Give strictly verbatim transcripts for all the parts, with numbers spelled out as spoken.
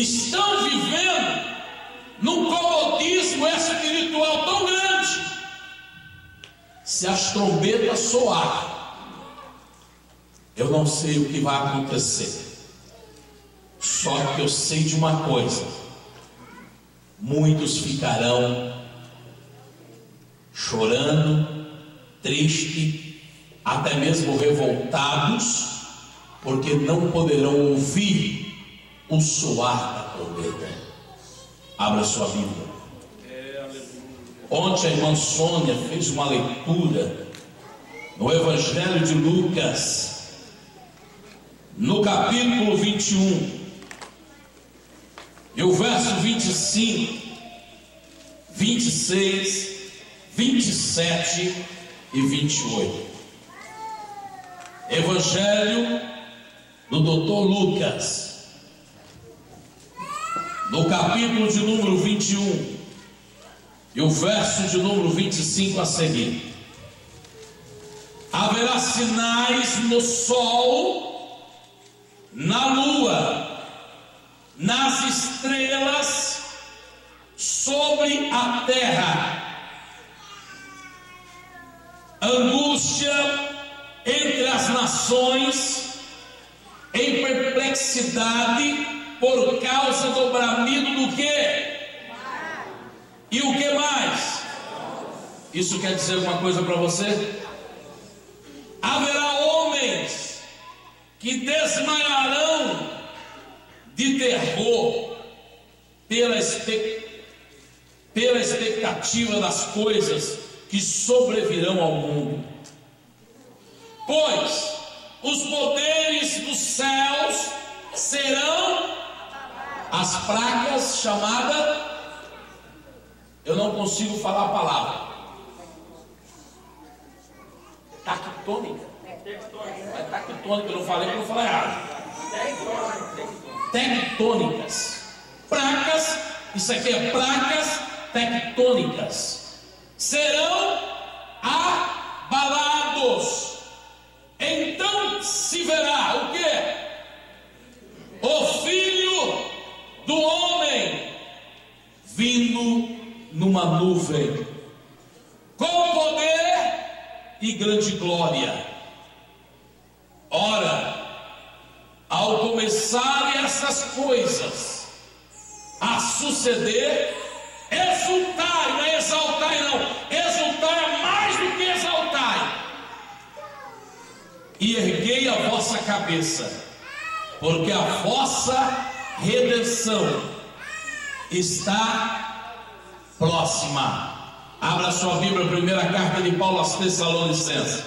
estão vivendo num comodismo espiritual tão grande. Se as trombetas soarem, eu não sei o que vai acontecer. Só que eu sei de uma coisa: muitos ficarão chorando, tristes, até mesmo revoltados, porque não poderão ouvir o soar da trombeta. Abra sua Bíblia. Ontem a irmã Sônia fez uma leitura no Evangelho de Lucas, no capítulo vinte e um, e o verso vinte e cinco, vinte e seis, vinte e sete e vinte e oito. Evangelho do doutor Lucas, no capítulo de número vinte e um, e o verso de número vinte e cinco a seguir. Haverá sinais no sol, na lua, nas estrelas, sobre a terra, angústia entre as nações, em perplexidade por causa do bramido do quê? E o que mais? Isso quer dizer alguma coisa para você? Haverá homens que desmaiarão de terror pela, expect... pela expectativa das coisas que sobrevirão ao mundo. Pois os poderes dos céus serão as pragas chamadas... Eu não consigo falar a palavra. Tactônica. É tactônica, eu não falei porque eu falei errado. Tectônicas. Placas, isso aqui é placas tectônicas. Serão abalados. Então se verá o quê? O filho do homem vindo numa nuvem, com poder e grande glória. Ora, ao começarem essas coisas a suceder, exultai, não é exaltai não, exultai é mais do que exaltai, e erguei a vossa cabeça, porque a vossa redenção está próxima. Abra sua Bíblia, primeira carta de Paulo aos Tessalonicenses.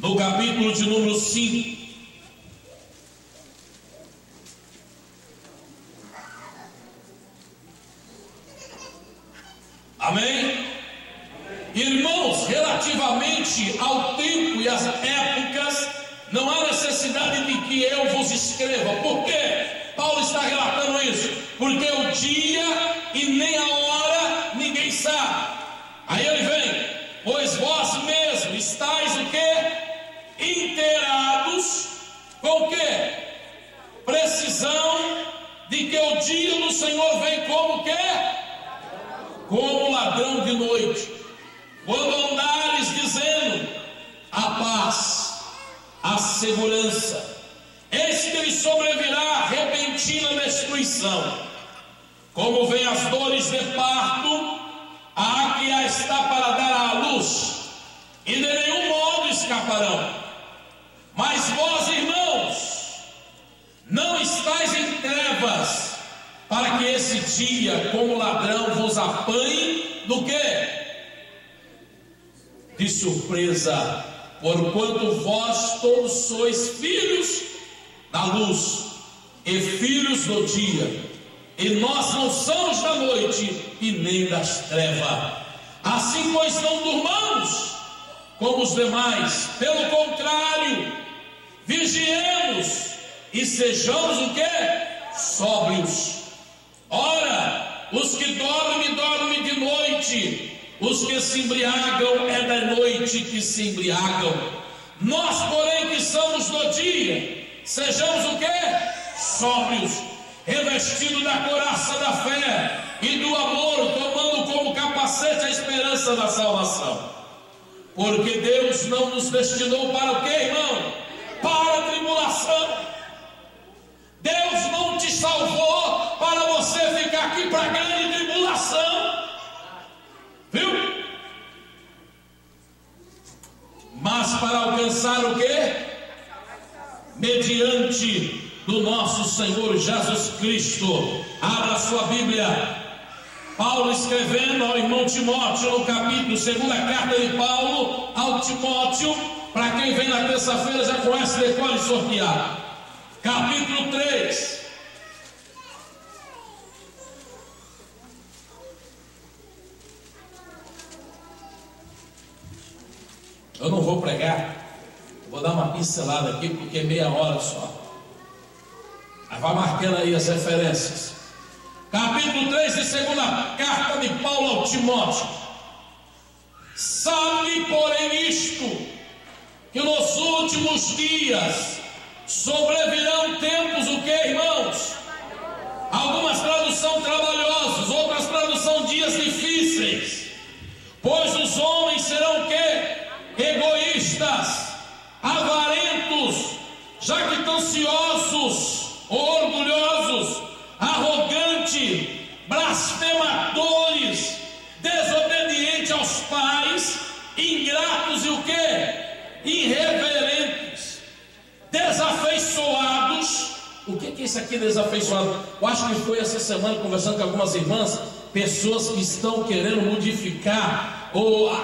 No capítulo de número cinco, amém? Irmãos, relativamente ao tempo e às épocas, não há necessidade de que eu vos escreva. Por quê? Paulo está relatando isso. Porque o dia e nem a hora ninguém sabe. Aí ele vem: pois vós mesmos estáis o quê? Inteirados com o quê? Precisão de que o dia do Senhor vem como o quê? Como ladrão de noite. Quando andares dizendo: a paz, a segurança, eis que lhe sobrevirá repentina destruição, como vem as dores de parto, a que a está para dar à luz, e de nenhum modo escaparão. Mas vós, irmãos, não estáis em trevas, para que esse dia, como ladrão, vos apanhe do quê? De surpresa. Porquanto vós todos sois filhos da luz e filhos do dia, e nós não somos da noite e nem das trevas. Assim, pois, não durmamos como os demais, pelo contrário, vigiemos e sejamos o que? Sóbrios. Ora, os que dormem, dormem de noite, os que se embriagam é da noite. de que se embriagam. Nós, porém, que somos do dia, sejamos o quê? Sóbrios, revestidos da couraça da fé e do amor, tomando como capacete a esperança da salvação. Porque Deus não nos destinou para o quê, irmão? Para a tribulação. Deus não te salvou para você ficar aqui para a grande tribulação. Viu? Mas para alcançar o quê? Mediante do nosso Senhor Jesus Cristo. Abra sua Bíblia. Paulo escrevendo ao irmão Timóteo no capítulo, segunda carta de Paulo ao Timóteo. Para quem vem na terça-feira já conhece, decore e sortear. Capítulo três. Eu não vou pregar, vou dar uma pincelada aqui porque é meia hora só. Aí vai marcando aí as referências. Capítulo três de segunda carta de Paulo ao Timóteo. Sabe, porém, isto, que nos últimos dias sobrevirão tempos o que, irmãos? Algumas traduções trabalhosos, outras traduções dias difíceis. Pois os homens serão o que? Egoístas, avarentos, jactanciosos ou orgulhosos, arrogantes, blasfemadores, desobedientes aos pais, ingratos e o que? Irreverentes, desafeiçoados. O que é isso aqui, desafeiçoado? Eu acho que foi essa semana conversando com algumas irmãs, pessoas que estão querendo modificar ou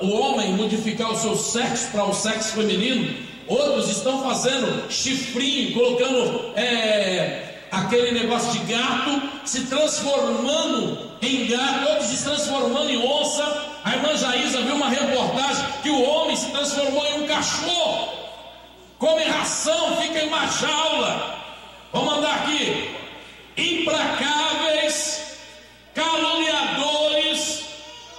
o homem modificar o seu sexo para um sexo feminino. Outros estão fazendo chifrinho, colocando é, aquele negócio de gato, se transformando em gato, outros se transformando em onça. A irmã Jaísa viu uma reportagem que o homem se transformou em um cachorro, come ração, fica em uma jaula. Vamos andar aqui. Implacáveis, caluniadores,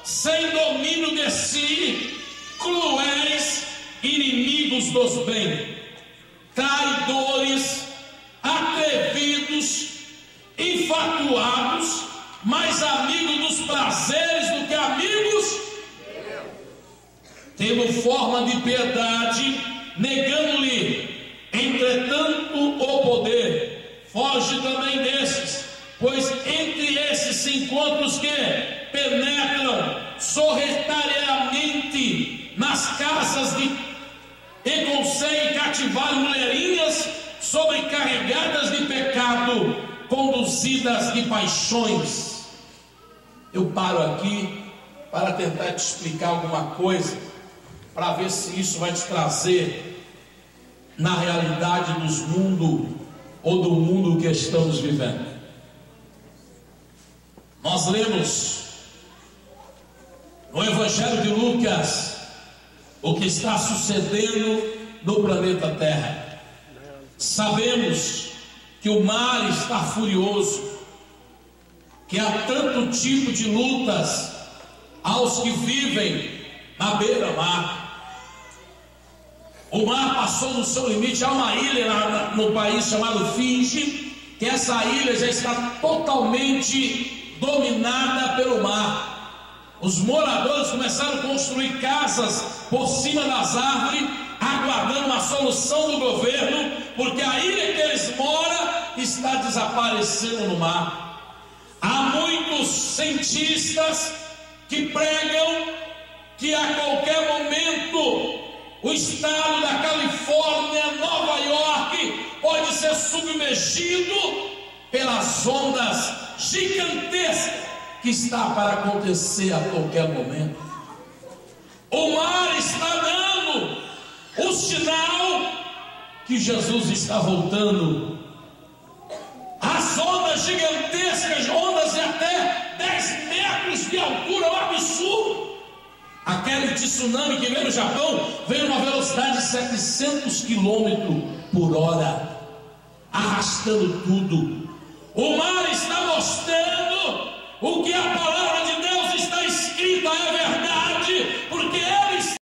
sem domínio de si, cruéis, inimigos dos bens, traidores, atrevidos, infatuados, mais amigos dos prazeres do que amigos, tendo forma de piedade, negando-lhe, entretanto, o poder. Foge também desses, pois entre esses se encontram os que penetram sorretariamente nas casas de, e conseguem cativar mulherinhas sobrecarregadas de pecado, conduzidas de paixões. Eu paro aqui para tentar te explicar alguma coisa, para ver se isso vai te trazer na realidade dos mundos ou do mundo que estamos vivendo. Nós lemos no Evangelho de Lucas o que está sucedendo no planeta Terra. Sabemos que o mar está furioso, que há tanto tipo de lutas aos que vivem na beira-mar. O mar passou no seu limite. Há uma ilha no país chamada Fiji, que essa ilha já está totalmente dominada pelo mar. Os moradores começaram a construir casas por cima das árvores, aguardando uma solução do governo, porque a ilha que eles moram está desaparecendo no mar. Há muitos cientistas que pregam que a qualquer momento o estado da Califórnia, Nova York, pode ser submergido pelas ondas gigantescas que está para acontecer a qualquer momento. O mar está dando o sinal que Jesus está voltando. As ondas gigantescas, ondas de até dez metros de altura, é um absurdo. Aquele tsunami que veio no Japão veio numa velocidade de setecentos quilômetros por hora, arrastando tudo. O mar está mostrando o que a palavra